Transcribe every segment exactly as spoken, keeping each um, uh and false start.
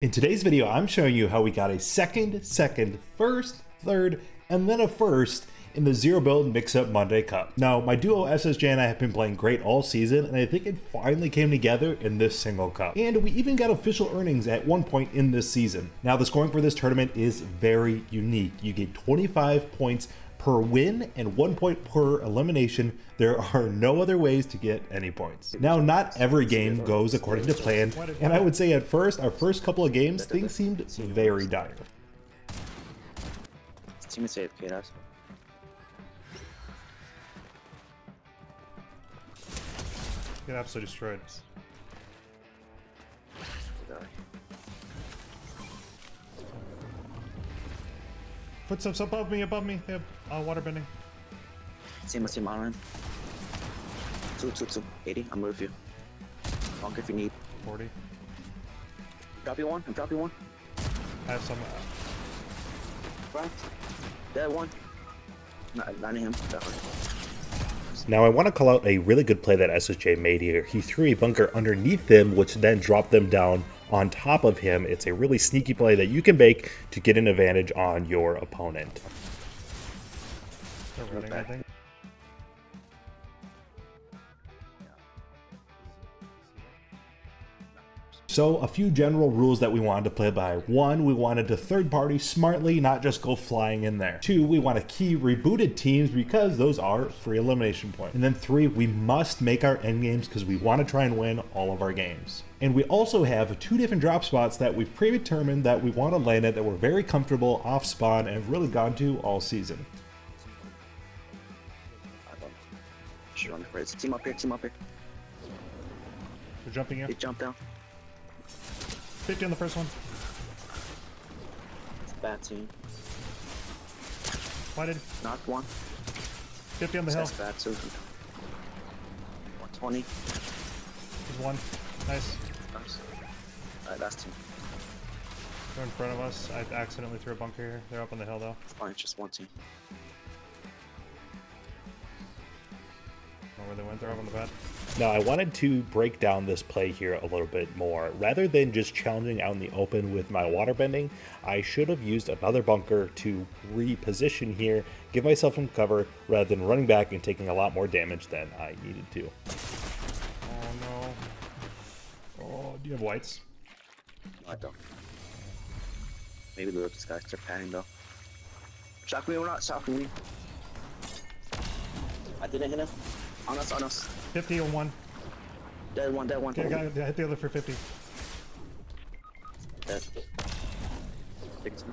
In today's video, I'm showing you how we got a second, second, first, third, and then a first in the Zero Build Mix-Up Monday Cup. Now, my duo S S J and I have been playing great all season, and I think it finally came together in this single cup. And we even got official earnings at one point in this season. Now, the scoring for this tournament is very unique. You get twenty-five points per win and one point per elimination. There are no other ways to get any points. Now, not every game goes according to plan, and I would say at first, our first couple of games, things seemed very dire. Get absolutely destroyed. Put some above me, above me. They have uh, water bending. Same, same island. Two, two, two. eighty. I'm with you. Bonk if you need. forty. Drop you one. I'm dropping one. I have some. Uh... Right. That one. Not, not him. That one. Now, I want to call out a really good play that S S J made here. He threw a bunker underneath them, which then dropped them down on top of him. It's a really sneaky play that you can make to get an advantage on your opponent. They're running, I think. So a few general rules that we wanted to play by. One, we wanted to third party smartly, not just go flying in there. Two, we want to key rebooted teams because those are free elimination points. And then three, we must make our end games because we want to try and win all of our games. And we also have two different drop spots that we've predetermined that we want to land at that we're very comfortable off spawn and have really gone to all season. Team up here, team up here. They're jumping in. They jump down. fifty on the first one. It's a bad team. Why did knock one? fifty on the hill. That's bad too. one twenty. There's one. Nice. Nice. Alright, that's two. They're in front of us. I accidentally threw a bunker here. They're up on the hill though. It's fine, just one team. I don't know where they went. They're up on the bed. Now, I wanted to break down this play here a little bit more. Rather than just challenging out in the open with my water bending, I should have used another bunker to reposition here, give myself some cover, rather than running back and taking a lot more damage than I needed to. Oh, no. Oh, do you have whites? No, I don't. Maybe look, these guys are panning, though. Shock me or not, shock me. I didn't hit him. On us, on us. fifty on one. Dead one, dead one. Okay, I, got, I hit the other for fifty. Dead. sixty.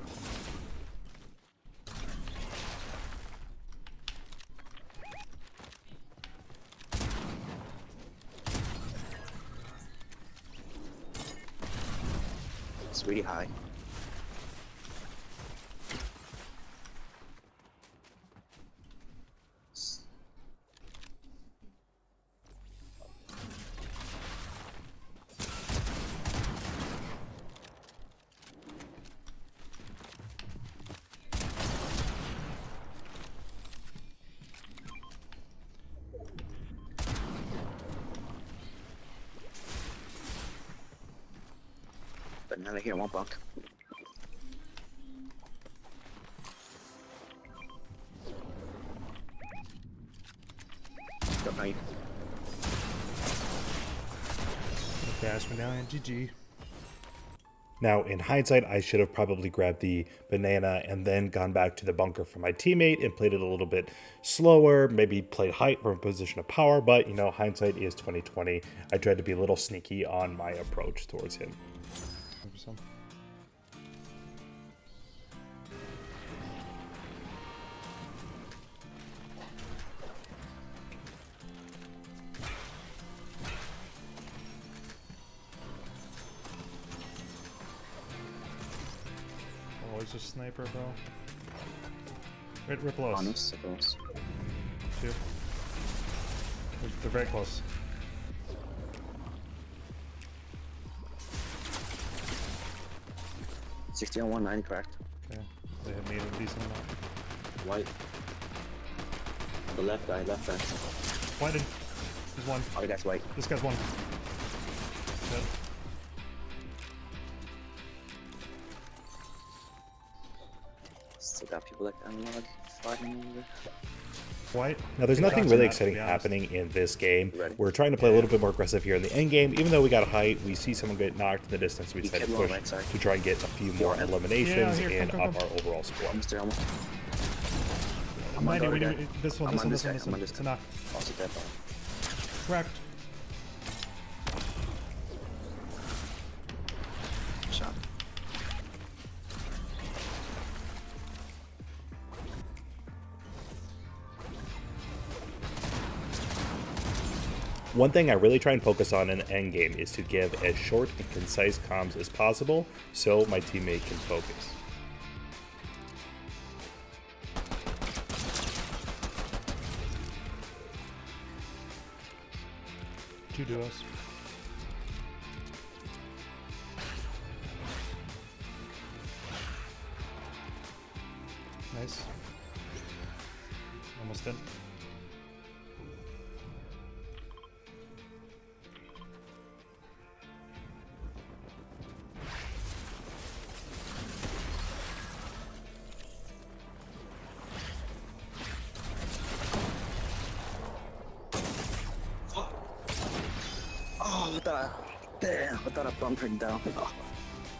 It's really high. Another here, one bunk. Got me. Dash me now and G G. Now, in hindsight, I should have probably grabbed the banana and then gone back to the bunker for my teammate and played it a little bit slower, maybe played height from a position of power, but, you know, hindsight is twenty twenty. I tried to be a little sneaky on my approach towards him. Some. Oh, there's a sniper, bro. Right, we're close. Honest, close. Two. They're very close. sixty on one, ninety cracked. Okay, they have made a decent amount. White. The left guy, left guy. Whited. There's one. Oh, that's white. This guy's one. Dead. Still got people like unload sliding over. White. Now, there's nothing really exciting happening in this game. We're trying to play a little bit more aggressive here in the end game. Even though we got a height, we see someone get knocked in the distance. We decide to push to try and get a few more eliminations and up our overall score. I'm on this one, this one, this one, this one. It's enough. Correct. One thing I really try and focus on in the end game is to give as short and concise comms as possible so my teammate can focus. Two duos. Nice. Almost done. Damn, I thought I bumped him down.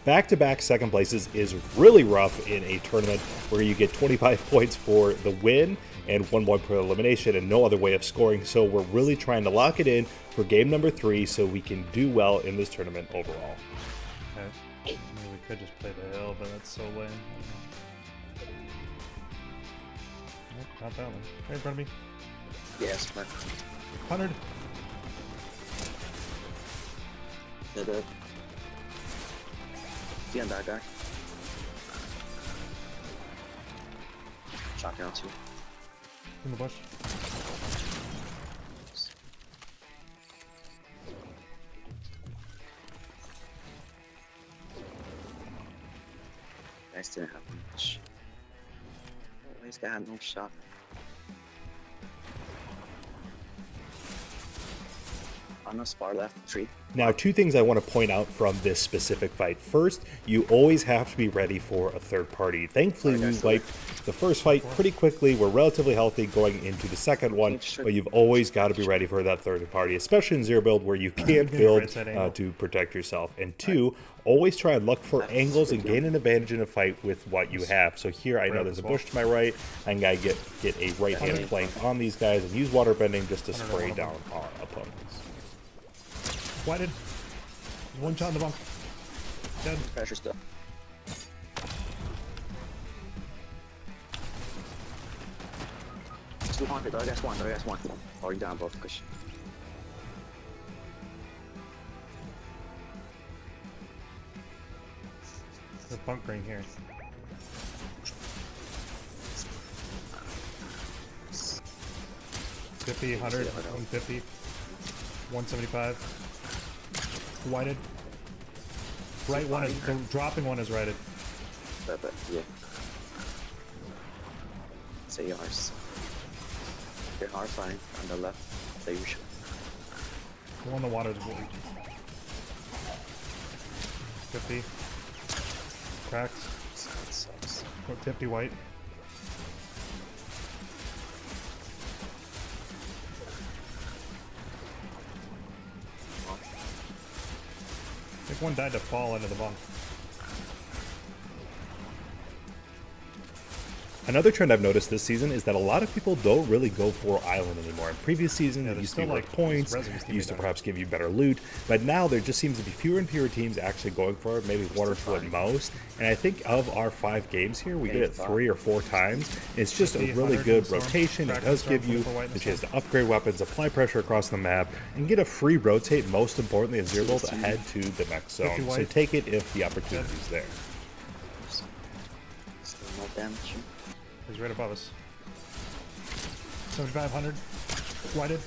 Back-to-back second places is really rough in a tournament where you get twenty-five points for the win and one point for elimination and no other way of scoring. So we're really trying to lock it in for game number three so we can do well in this tournament overall. Okay. I mean, we could just play the hill, but that's so lame. Nope, not that one. Right in front of me. Yes, yeah, one hundred. Dead up. See on that guy. Shot down too. In the bush. Guys didn't have much. Oh, this guy had no shot. On the far left tree. Now, two things I want to point out from this specific fight. First, you always have to be ready for a third party. Thankfully, we wiped the first fight pretty quickly. We're relatively healthy going into the second one, but you've always got to be ready for that third party, especially in Zero Build where you can't build uh, to protect yourself. And two, always try and look for angles and gain an advantage in a fight with what you have. So here, I know there's a bush to my right. I'm going to get, get a right-hand flank on these guys and use water bending just to spray down our opponents. Whited. One shot in the bunk. Dead. Pressure still. two hundred, though, that's one, though, that's one. Already down both cushion. There's a bunkering here. fifty, one hundred, one fifty, one seventy-five. Whited. Right one is, the dropping one is righted. That, that, yeah. It's A Rs. They are fine on the left. They usually. Go on the water. fifty. Cracks. fifty white. One died to fall into the bunk. Another trend I've noticed this season is that a lot of people don't really go for island anymore. In previous seasons, yeah, it used to be like points, it used to perhaps give you better loot, but now there just seems to be fewer and fewer teams actually going for it, maybe one or two at most. And I think of our five games here, we did it three or four times. It's just a really good rotation. It does give you the chance to upgrade weapons, apply pressure across the map, and get a free rotate, most importantly, in Zero Build ahead to the next zone. So take it if the opportunity is there. Still no damage. He's right above us. seventy-five hundred. Whited.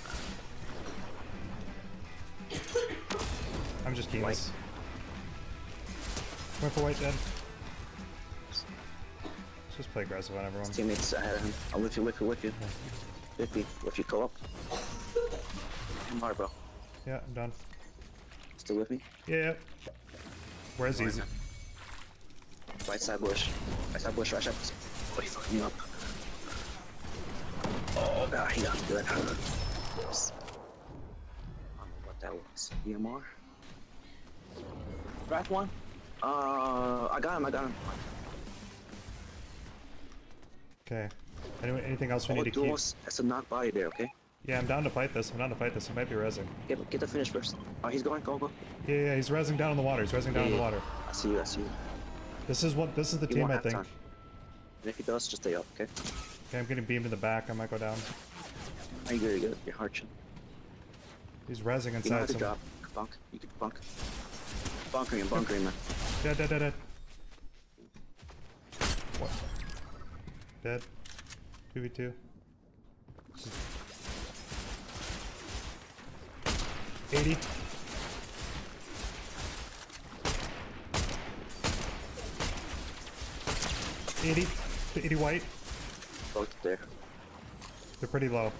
I'm just keeping this. Went for white dead. Let's just play aggressive on everyone. His teammates ahead of him. I'll whip you, whip you, whip you. Whip you, whip you, go up. I'm hard, bro. Yeah, I'm done. Still with me? Yeah, yeah. Where's easy? Right side bush. Right side bush, right side bush. Oh, he's looking up. Oh god, he got good. Oops. I don't know what that was. E M R? Wrath one? Uh, I got him, I got him. Okay. Anyway, anything else we oh, need to duos. keep? That's a knock body there, okay? Yeah, I'm down to fight this. I'm down to fight this. He might be rezzing. Get, get the finish first. Oh, he's going, go, go. Yeah, yeah, he's rezzing down in the water. He's rezzing down yeah, in the water. I see you, I see you. This is what, this is the he team, I think. Time. And if he does, just stay up, okay? Okay, I'm getting beamed in the back. I might go down. Oh, you're good, you're good. You're harching. He's rezzing inside. You know how to drop. Bunk. You can bunk. Bunkering him, bunkering him. Dead, dead, dead, dead. What? Dead. two v two. eighty. eighty. eighty white. Both there. They're pretty low.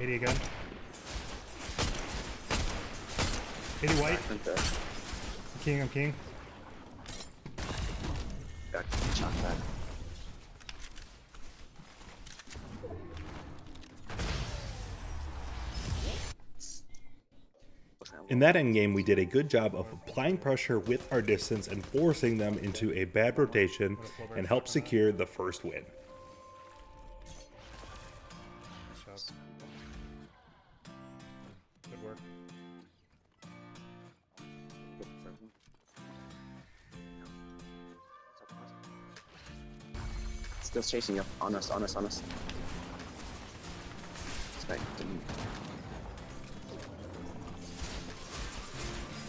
eighty again. eighty white. I'm king, I'm king. Got shot back. In that endgame, we did a good job of applying pressure with our distance and forcing them into a bad rotation and helped secure the first win. Good work. Still chasing you. On us, on us, on us. It's back to me.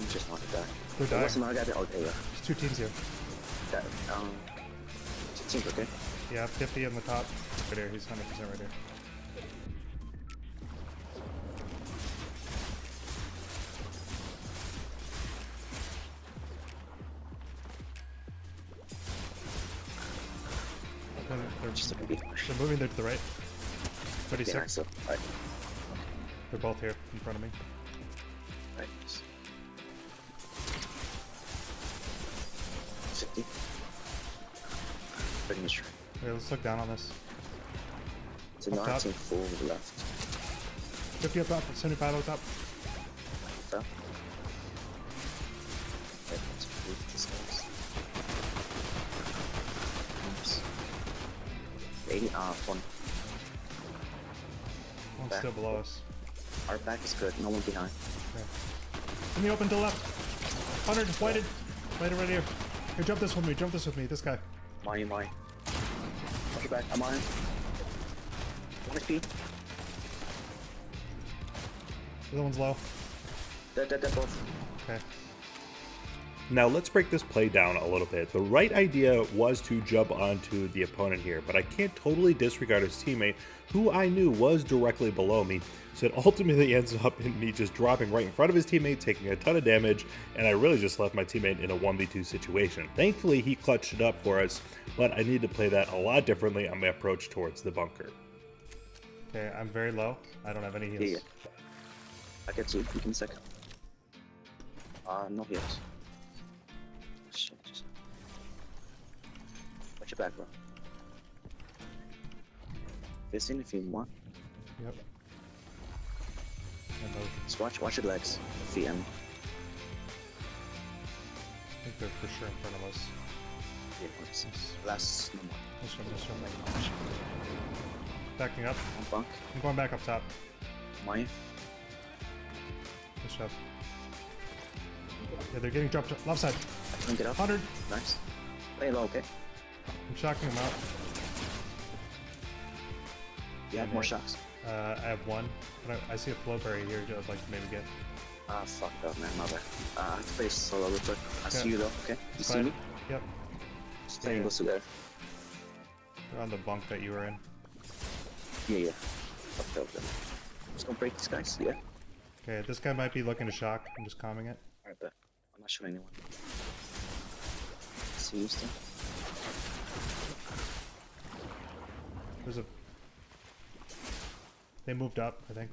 He just wanted that. They're dying. Somehow I got it. Oh, there you go. There's two teams here. That, um, two teams, okay? Yeah, fifty on the top. Right here, he's one hundred percent right here. They're, they're moving there to the right. thirty-six. Yeah, so, right. They're both here in front of me. Right. sixty. Pretty much right. Okay, let's look down on this. It's a nineteen four over the left. fifty up top, seventy-five up top. Up. Okay, let's move this guys. eighty, uh, one. One's still below us. Our back is good, no one behind. Okay. Let me open to the left. one hundred, whited. Whited right here. Here, jump this with me, jump this with me, this guy. Mine, mine. Watch your back, I'm on. one H P. The other one's low. Dead, dead, dead, both. Okay. Now let's break this play down a little bit. The right idea was to jump onto the opponent here, but I can't totally disregard his teammate who I knew was directly below me. So it ultimately ends up in me just dropping right in front of his teammate, taking a ton of damage, and I really just left my teammate in a one v two situation. Thankfully, he clutched it up for us, but I need to play that a lot differently on my approach towards the bunker. Okay, I'm very low. I don't have any heals. Yeah, yeah. I get you. You can second. Uh, no heals. Watch your back, bro. This in if you want. Yep. Just watch, watch your legs. V M. I think they're for sure in front of us. Yeah, what's this? Last number. This one, this one. Backing up. I'm bunk. I'm going back up top. Mine. Good stuff. Yeah, they're getting dropped. Left side. I can get up. one hundred. Nice. Play low, okay? I'm shocking him out. You have okay. more shocks? Uh, I have one. But I, I see a flowberry here that I'd like to maybe get. Ah, fuck up, man. My bad. Uh, I have to play solo real quick. I okay. see you though, okay? You Slide. see me? Yep. Stay close to there. You're on the bunk that you were in. Yeah, yeah. Fucked up then. I'm just gonna break these guys, yeah? Okay, this guy might be looking to shock. I'm just calming it. Alright, but I'm not shooting anyone. See you still? There's a... They moved up, I think.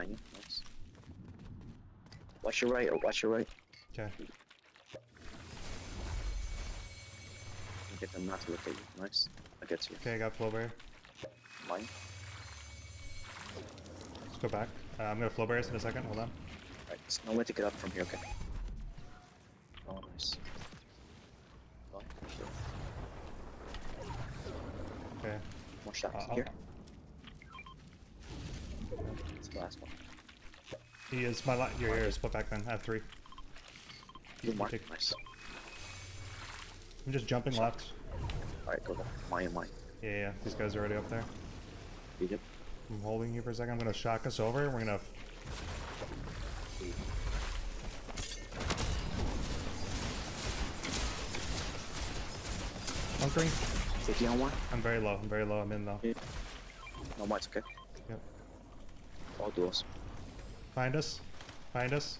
behind you. Nice. Watch your right, watch your right. Okay. Get them not to look at you. Nice. I get you. Okay, I got flow bear. Mine. Let's go back. Uh, I'm gonna flow bears in a second. Hold on. Alright, there's no way to get up from here. Okay. Oh, nice. Oh, shit. Okay. More shots uh, here. It's the last one. He is my lot. Your ears. Put back then. I have three. You mark. Nice. I'm just jumping Shot. left. Alright, go back. Mine, mine. Yeah, yeah, these guys are already up there. Yep. I'm holding you for a second. I'm gonna shock us over. We're gonna. Bunkering. Safety on one. I'm very low. I'm very low. I'm in though. Yeah. No mites, okay? Yep. All duels. Find us. Find us.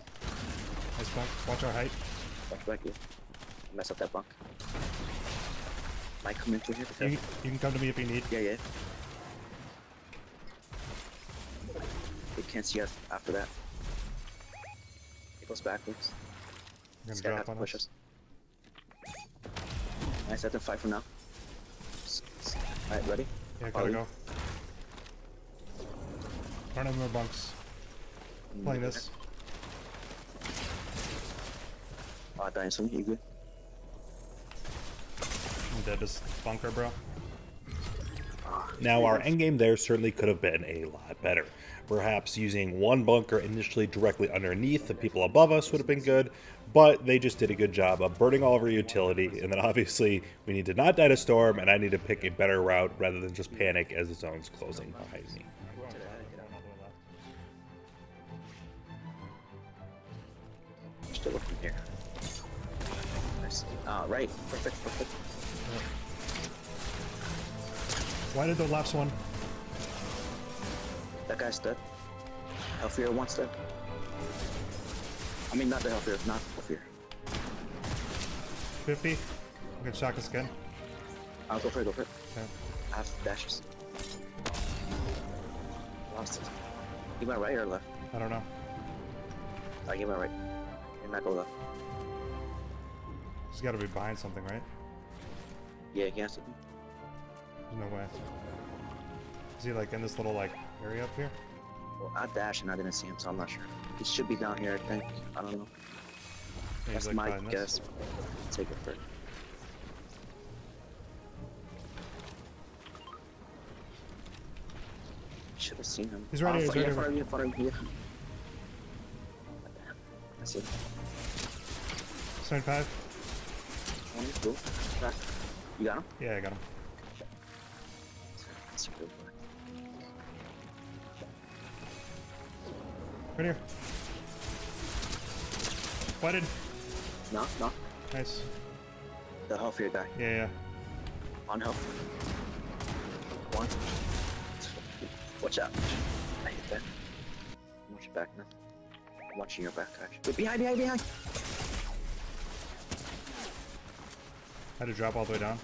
Nice bunk. Watch our height. Watch back here. Yeah. Mess up that bunk. Might come into here. You, you can come to me if you need. Yeah, yeah. They can't see us after that. It goes backwards. You're gonna drop on push us. us. Nice, let them fight for now. Alright, ready? Yeah, gotta Ollie. go. Run over more bunks. Mm-hmm. Playing this. Ah, oh, dying soon. You good? Dead as bunker, bro. Now, our endgame there certainly could have been a lot better. Perhaps using one bunker initially directly underneath the people above us would have been good, but they just did a good job of burning all of our utility, and then obviously we need to not die to storm, and I need to pick a better route rather than just panic as the zone's closing behind me. Still looking here. Nice. Ah, right. Perfect, perfect. Why did the last one? That guy's dead. Healthier one's dead. I mean, not the healthier, not healthier. fifty. I'm gonna shock this again. I'll go for it, go for it. Okay. I have dashes. Lost it. You went right or left? I don't know. I you went right. And I go left. He's gotta be behind something, right? Yeah, he has to be. No way. Is he like in this little like area up here? Well, I dashed and I didn't see him, so I'm not sure. He should be down here, I think. I don't know. Yeah, That's like my guess. This. Take it for it. Should have seen him. He's right here. Oh, he's right here. Right here. I see him. seventy-five. One, two, back. You got him? Yeah, I got him. Right here. Fighted. No, no. Nice. The healthier guy. Yeah, yeah. On health. One. Watch out. I hit that. Watch your back now. I'm watching your back, actually. Wait, behind, behind, behind! I had to drop all the way down.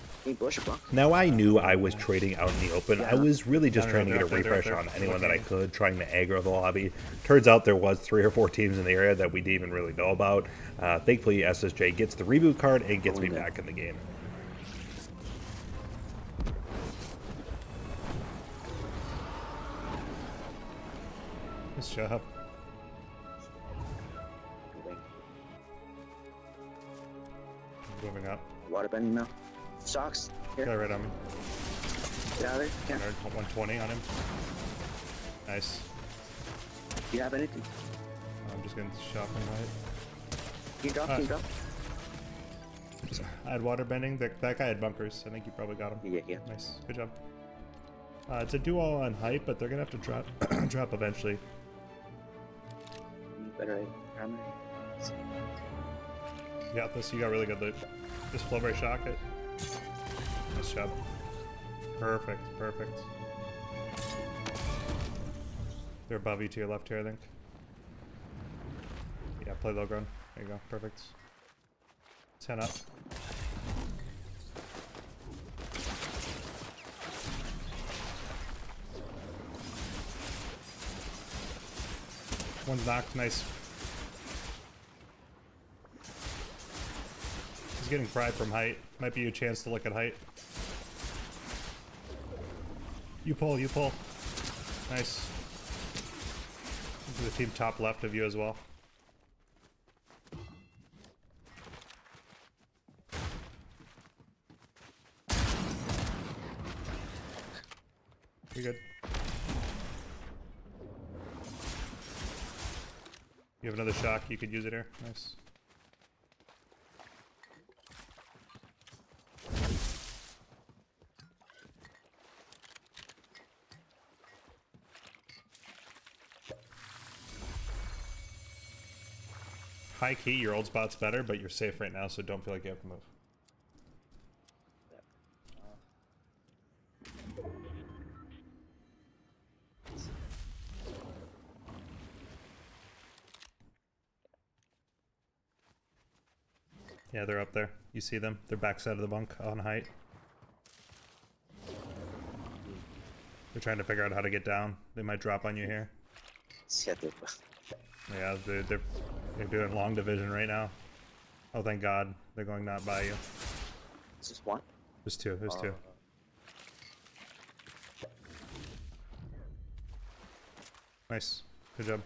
Now I knew I was trading out in the open. I was really just trying to get a refresh on anyone that I could, trying to aggro the lobby. Turns out there was three or four teams in the area that we didn't even really know about. Uh, thankfully, S S J gets the reboot card and gets me back in the game. Nice job. Moving up. Water bending now. Socks. Here. Got it right on me. Get out of there. Can't. one twenty on him. Nice. Do you have anything? I'm just going to shop and right. He dropped, uh, he dropped. I had water bending. That, that guy had bunkers. I think you probably got him. Yeah, yeah. Nice. Good job. Uh, it's a do all on hype, but they're going to have to drop drop eventually. You better hammer. You got this. You got really good loot. Just flow very shock it. Nice job. Perfect, perfect. They're above you to your left here, I think. Yeah, play low ground. There you go, perfect. ten up. One's knocked. Nice. He's getting fried from height. Might be a chance to look at height. You pull, you pull. Nice. This is the team top left of you as well. You're good. You have another shock, you could use it here. Nice. High key, your old spot's better, but you're safe right now, so don't feel like you have to move. Yeah, they're up there. You see them? They're backside of the bunk on height. They're trying to figure out how to get down. They might drop on you here. Yeah, they're, they're, they're doing long division right now. Oh, thank God. They're going not by you. Is this one? There's two. There's uh, two. Nice. Good job.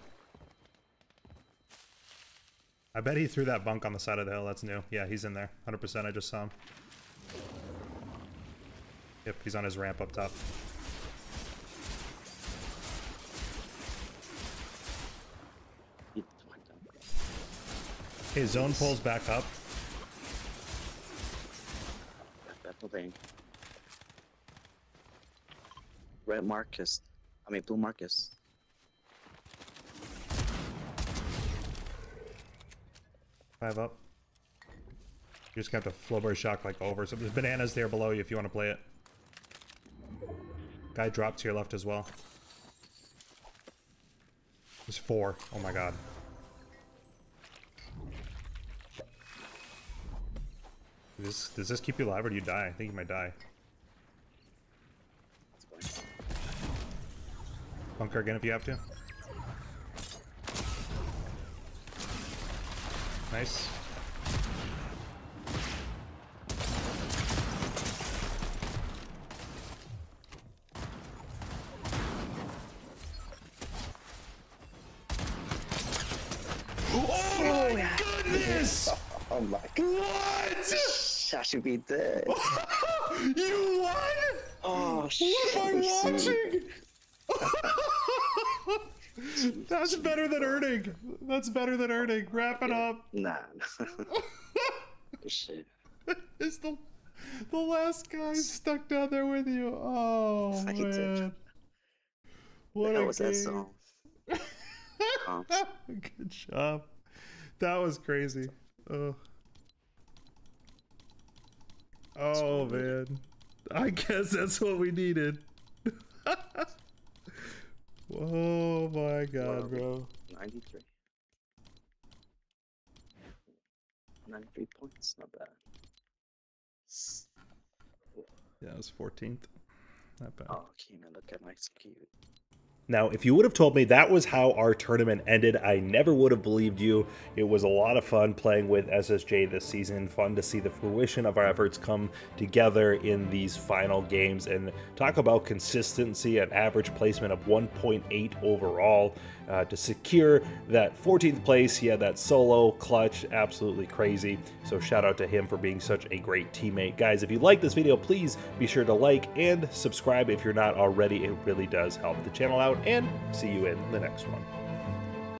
I bet he threw that bunk on the side of the hill. That's new. Yeah, he's in there. one hundred percent. I just saw him. Yep, he's on his ramp up top. Okay, zone pulls back up. That's the thing. Red Marcus. I mean, blue Marcus. Five up. You're just gonna have to flowbar shock like over. So there's bananas there below you if you want to play it. Guy dropped to your left as well. There's four. Oh my God. Does this, does this keep you alive or do you die? I think you might die. Bunker again if you have to. Nice. Oh my goodness! Oh my god. What? I should be dead. You won? Oh shit. What am I watching? That's better than earning. That's better than earning. Wrap it up. Nah. Shit. It's the the last guy stuck down there with you. Oh man. What a game. Good job. That was crazy. Oh. Oh man. I guess that's what we needed. Oh my God, bro. ninety-three. ninety-three points, not bad. Yeah, it was fourteenth. Not bad. Oh, okay, man, look at my cute. Now, if you would have told me that was how our tournament ended, I never would have believed you. It was a lot of fun playing with S S J this season. Fun to see the fruition of our efforts come together in these final games. And talk about consistency, an average placement of one point eight overall. Uh, to secure that fourteenth place, he had that solo clutch, absolutely crazy. So shout out to him for being such a great teammate. Guys, if you like this video, please be sure to like and subscribe if you're not already. It really does help the channel out. And see you in the next one.